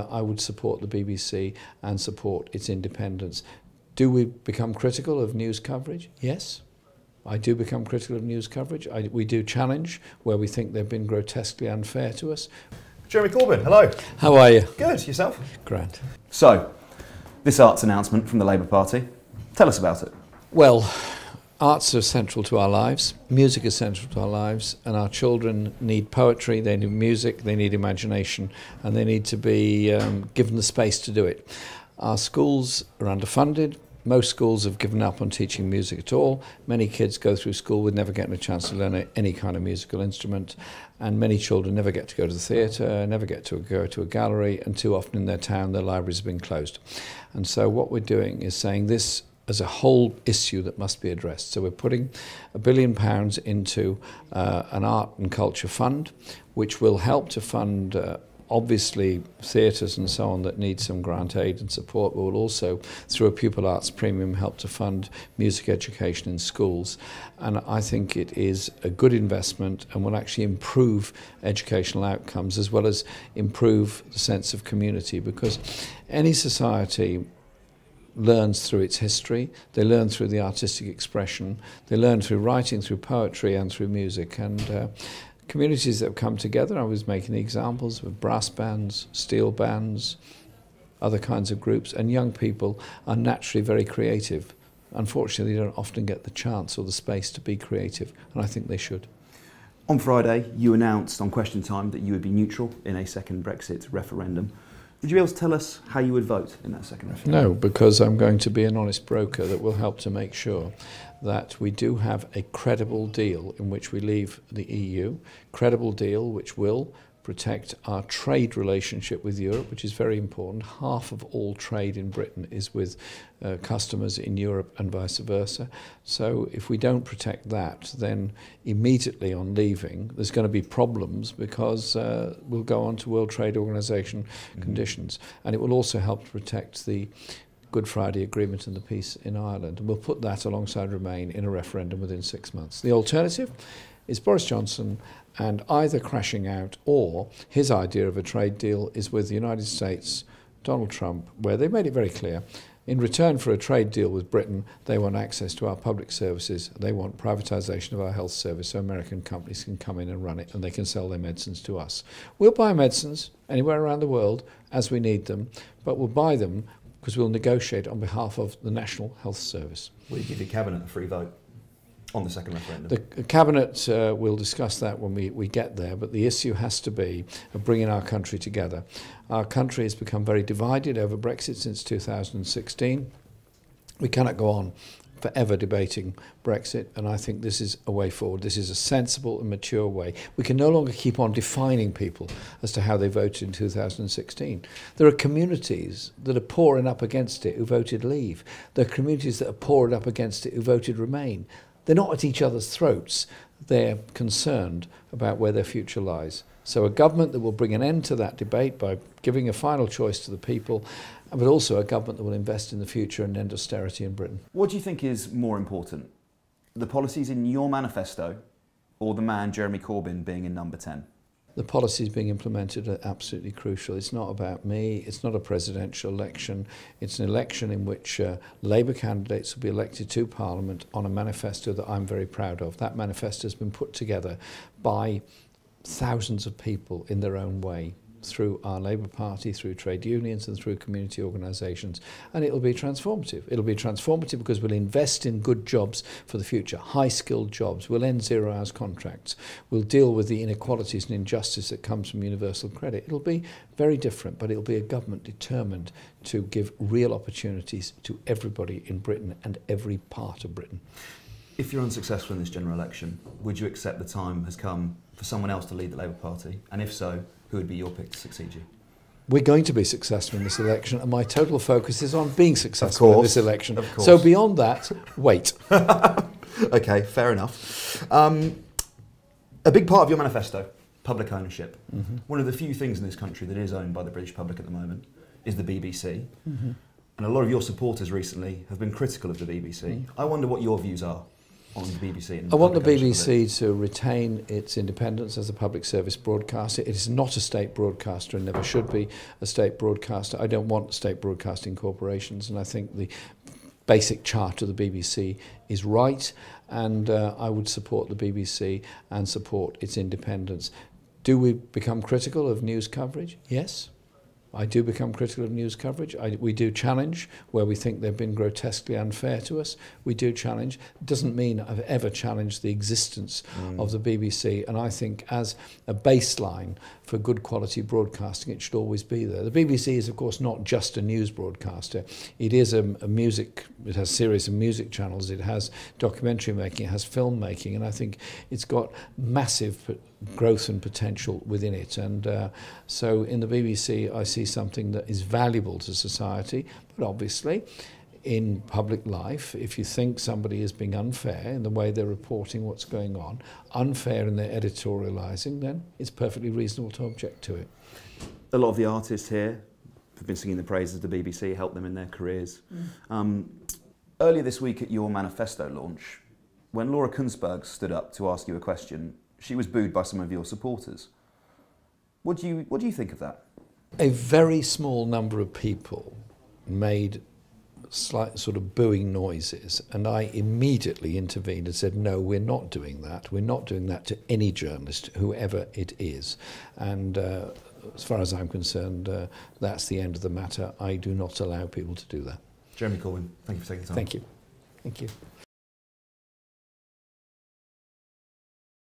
I would support the BBC and support its independence. Do we become critical of news coverage? Yes, I do become critical of news coverage. We do challenge where we think they've been grotesquely unfair to us. Jeremy Corbyn, hello. How are you? Good, yourself? Grand. So, this arts announcement from the Labour Party, tell us about it. Well, arts are central to our lives, music is central to our lives, and our children need poetry, they need music, they need imagination, and they need to be given the space to do it. Our schools are underfunded. Most schools have given up on teaching music at all. Many kids go through school with never getting a chance to learn any kind of musical instrument, and many children never get to go to the theatre, never get to go to a gallery, and too often in their town their libraries have been closed. And so what we're doing is saying this as a whole issue that must be addressed. So we're putting £1 billion into an art and culture fund, which will help to fund obviously theatres and so on that need some grant aid and support, but will also, through a pupil arts premium, help to fund music education in schools. And I think it is a good investment and will actually improve educational outcomes as well as improve the sense of community, because any society learns through its history, they learn through the artistic expression, they learn through writing, through poetry and through music. And communities that have come together, I was making examples with brass bands, steel bands, other kinds of groups, and young people are naturally very creative. Unfortunately, they don't often get the chance or the space to be creative, and I think they should. On Friday, you announced on Question Time that you would be neutral in a second Brexit referendum. Would you be able to tell us how you would vote in that second referendum? No, because I'm going to be an honest broker that will help to make sure that we do have a credible deal in which we leave the EU, credible deal which will protect our trade relationship with Europe, which is very important. Half of all trade in Britain is with customers in Europe and vice versa. So if we don't protect that, then immediately on leaving, there's going to be problems, because we'll go on to World Trade Organization conditions. And it will also help to protect the Good Friday Agreement and the peace in Ireland. And we'll put that alongside Remain in a referendum within 6 months. The alternative is Boris Johnson and either crashing out, or his idea of a trade deal is with the United States, Donald Trump, where they made it very clear, in return for a trade deal with Britain, they want access to our public services, they want privatisation of our health service so American companies can come in and run it and they can sell their medicines to us. We'll buy medicines anywhere around the world as we need them, but we'll buy them because we'll negotiate on behalf of the National Health Service. Will you give the Cabinet a free vote on the second referendum? The Cabinet will discuss that when we get there, but the issue has to be of bringing our country together. Our country has become very divided over Brexit since 2016. We cannot go on forever debating Brexit, and I think this is a way forward. This is a sensible and mature way. We can no longer keep on defining people as to how they voted in 2016. There are communities that are pouring up against it who voted Leave. There are communities that are pouring up against it who voted Remain. They're not at each other's throats. They're concerned about where their future lies. So a government that will bring an end to that debate by giving a final choice to the people, but also a government that will invest in the future and end austerity in Britain. What do you think is more important? The policies in your manifesto, or the man Jeremy Corbyn being in number 10? The policies being implemented are absolutely crucial. It's not about me, it's not a presidential election. It's an election in which Labour candidates will be elected to Parliament on a manifesto that I'm very proud of. That manifesto has been put together by thousands of people in their own way, through our Labour Party, through trade unions and through community organisations, and it'll be transformative. It'll be transformative because we'll invest in good jobs for the future, high-skilled jobs, we'll end zero-hours contracts, we'll deal with the inequalities and injustice that comes from universal credit. It'll be very different, but it'll be a government determined to give real opportunities to everybody in Britain and every part of Britain. If you're unsuccessful in this general election, would you accept the time has come for someone else to lead the Labour Party? And if so, who would be your pick to succeed you? We're going to be successful in this election, and my total focus is on being successful in this election. Of course. So beyond that, wait. Okay, fair enough. A big part of your manifesto, public ownership. One of the few things in this country that is owned by the British public at the moment is the BBC. And a lot of your supporters recently have been critical of the BBC. I wonder what your views are. on the BBC. And I want the BBC to retain its independence as a public service broadcaster. It is not a state broadcaster and never should be a state broadcaster. I don't want state broadcasting corporations, and I think the basic charter of the BBC is right, and I would support the BBC and support its independence. Do we become critical of news coverage? Yes. I do become critical of news coverage. We do challenge where we think they've been grotesquely unfair to us. We do challenge. It doesn't mean I've ever challenged the existence of the BBC, and I think as a baseline for good quality broadcasting, it should always be there. The BBC is, of course, not just a news broadcaster. It is a music, it has a series of music channels, it has documentary making, it has film making, and I think it's got massive growth and potential within it. And so in the BBC, I see something that is valuable to society, but obviously in public life, if you think somebody is being unfair in the way they're reporting what's going on, unfair in their editorialising, then it's perfectly reasonable to object to it. A lot of the artists here have been singing the praises of the BBC, helped them in their careers. Earlier this week at your manifesto launch, when Laura Kuenssberg stood up to ask you a question, she was booed by some of your supporters. What do you think of that? A very small number of people made slight sort of booing noises, and I immediately intervened and said, no, we're not doing that. We're not doing that to any journalist, whoever it is. And as far as I'm concerned, that's the end of the matter. I do not allow people to do that. Jeremy Corbyn, thank you for taking the time. Thank you. Thank you.